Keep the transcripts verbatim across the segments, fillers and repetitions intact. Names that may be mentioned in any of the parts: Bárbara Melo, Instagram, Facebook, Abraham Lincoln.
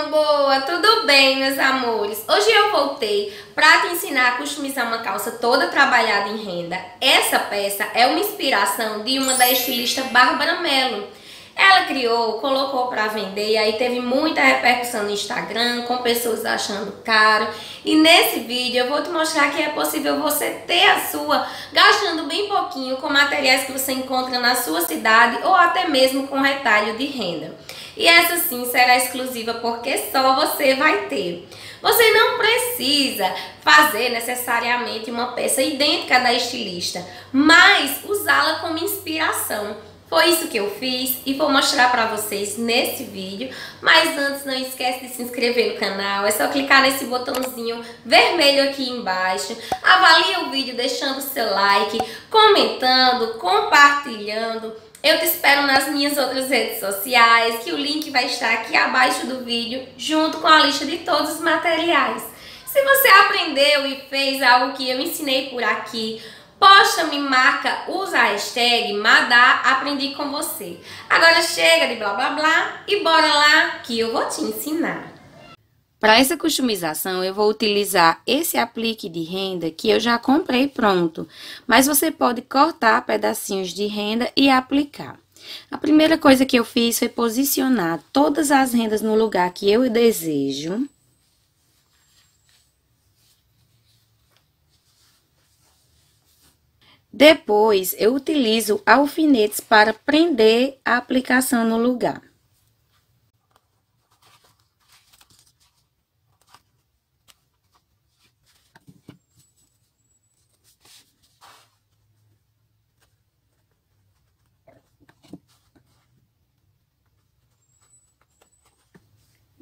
Sejam boa, tudo bem, meus amores? Hoje eu voltei para te ensinar a customizar uma calça toda trabalhada em renda. Essa peça é uma inspiração de uma da estilista Bárbara Melo. Ela criou, colocou para vender e aí teve muita repercussão no Instagram, com pessoas achando caro. E nesse vídeo eu vou te mostrar que é possível você ter a sua gastando bem pouquinho com materiais que você encontra na sua cidade ou até mesmo com retalho de renda. E essa sim será exclusiva porque só você vai ter. Você não precisa fazer necessariamente uma peça idêntica da estilista, mas usá-la como inspiração. Foi isso que eu fiz e vou mostrar pra vocês nesse vídeo. Mas antes, não esquece de se inscrever no canal. É só clicar nesse botãozinho vermelho aqui embaixo. Avalia o vídeo deixando seu like, comentando, compartilhando. Eu te espero nas minhas outras redes sociais, que o link vai estar aqui abaixo do vídeo, junto com a lista de todos os materiais. Se você aprendeu e fez algo que eu ensinei por aqui, posta, me marca, usa a hashtag Madá, aprendi com você. Agora chega de blá blá blá e bora lá que eu vou te ensinar. Para essa customização, eu vou utilizar esse aplique de renda que eu já comprei pronto, mas você pode cortar pedacinhos de renda e aplicar. A primeira coisa que eu fiz foi posicionar todas as rendas no lugar que eu desejo. Depois, eu utilizo alfinetes para prender a aplicação no lugar.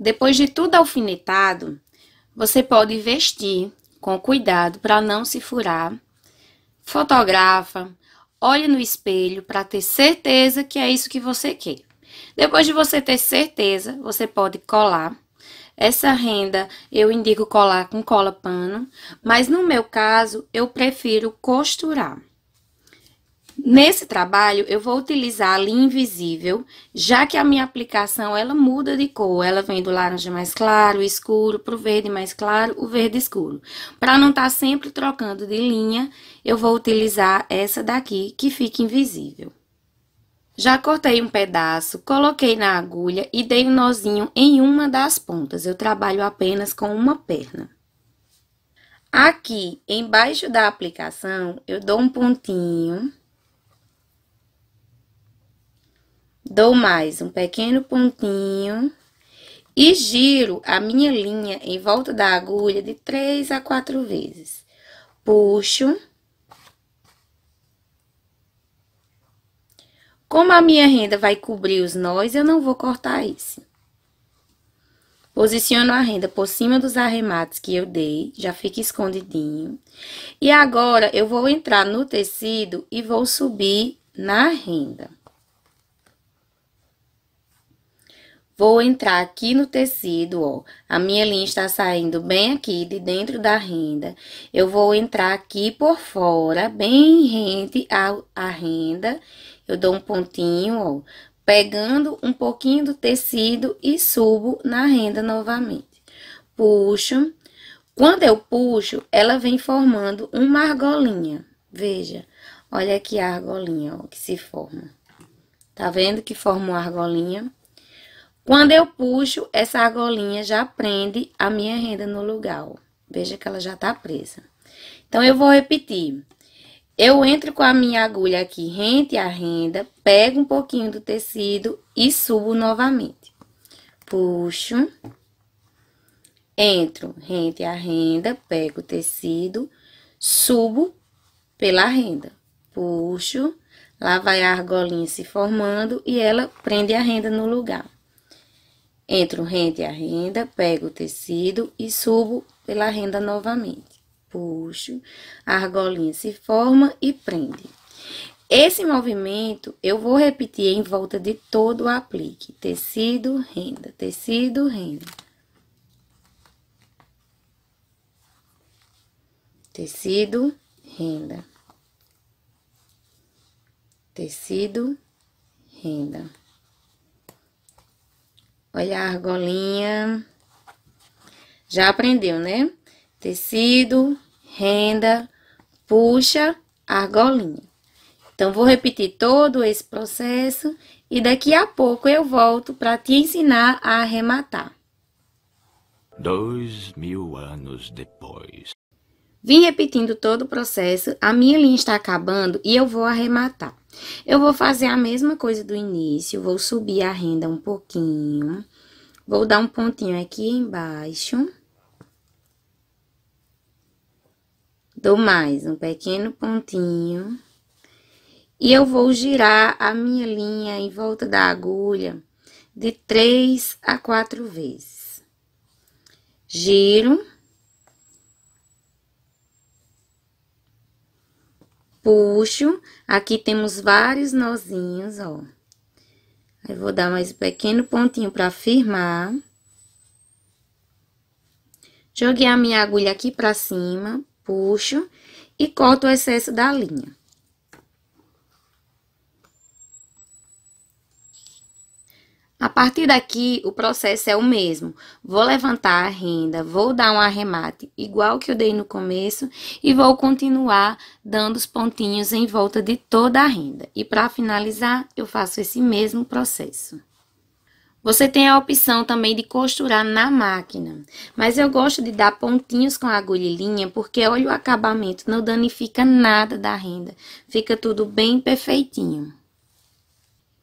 Depois de tudo alfinetado, você pode vestir com cuidado para não se furar. Fotografa, olha no espelho para ter certeza que é isso que você quer. Depois de você ter certeza, você pode colar. Essa renda eu indico colar com cola pano, mas no meu caso eu prefiro costurar. Nesse trabalho, eu vou utilizar a linha invisível, já que a minha aplicação, ela muda de cor. Ela vem do laranja mais claro, escuro, pro verde mais claro, o verde escuro. Para não estar sempre trocando de linha, eu vou utilizar essa daqui, que fica invisível. Já cortei um pedaço, coloquei na agulha e dei um nozinho em uma das pontas. Eu trabalho apenas com uma perna. Aqui, embaixo da aplicação, eu dou um pontinho. Dou mais um pequeno pontinho e giro a minha linha em volta da agulha de três a quatro vezes. Puxo. Como a minha renda vai cobrir os nós, eu não vou cortar isso. Posiciono a renda por cima dos arremates que eu dei, já fica escondidinho. E agora, eu vou entrar no tecido e vou subir na renda. Vou entrar aqui no tecido, ó, a minha linha está saindo bem aqui de dentro da renda. Eu vou entrar aqui por fora, bem rente à renda. Eu dou um pontinho, ó, pegando um pouquinho do tecido e subo na renda novamente. Puxo. Quando eu puxo, ela vem formando uma argolinha. Veja, olha aqui a argolinha, ó, que se forma. Tá vendo que formou a argolinha? Quando eu puxo, essa argolinha já prende a minha renda no lugar, ó. Veja que ela já tá presa. Então, eu vou repetir. Eu entro com a minha agulha aqui rente à renda, pego um pouquinho do tecido e subo novamente. Puxo. Entro rente à renda, pego o tecido, subo pela renda. Puxo. Lá vai a argolinha se formando e ela prende a renda no lugar. Entro rente à renda, pego o tecido e subo pela renda novamente. Puxo, a argolinha se forma e prende. Esse movimento eu vou repetir em volta de todo o aplique. Tecido, renda, tecido, renda. Tecido, renda. Tecido, renda. Olha a argolinha. Já aprendeu, né? Tecido, renda, puxa, argolinha. Então, vou repetir todo esse processo e daqui a pouco eu volto para te ensinar a arrematar. Dois mil anos depois. Vim repetindo todo o processo, a minha linha está acabando e eu vou arrematar. Eu vou fazer a mesma coisa do início, vou subir a renda um pouquinho, vou dar um pontinho aqui embaixo. Dou mais um pequeno pontinho. E eu vou girar a minha linha em volta da agulha de três a quatro vezes. Giro. Puxo. Aqui temos vários nozinhos, ó. Aí vou dar mais um pequeno pontinho pra firmar. Joguei a minha agulha aqui pra cima, puxo e corto o excesso da linha. A partir daqui, o processo é o mesmo. Vou levantar a renda, vou dar um arremate igual que eu dei no começo e vou continuar dando os pontinhos em volta de toda a renda. E para finalizar, eu faço esse mesmo processo. Você tem a opção também de costurar na máquina, mas eu gosto de dar pontinhos com agulha e linha porque olha o acabamento, não danifica nada da renda, fica tudo bem perfeitinho.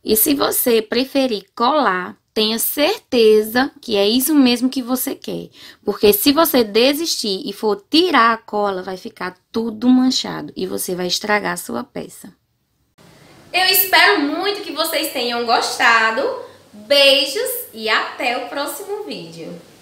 E se você preferir colar, tenha certeza que é isso mesmo que você quer. Porque se você desistir e for tirar a cola, vai ficar tudo manchado e você vai estragar a sua peça. Eu espero muito que vocês tenham gostado. Beijos e até o próximo vídeo.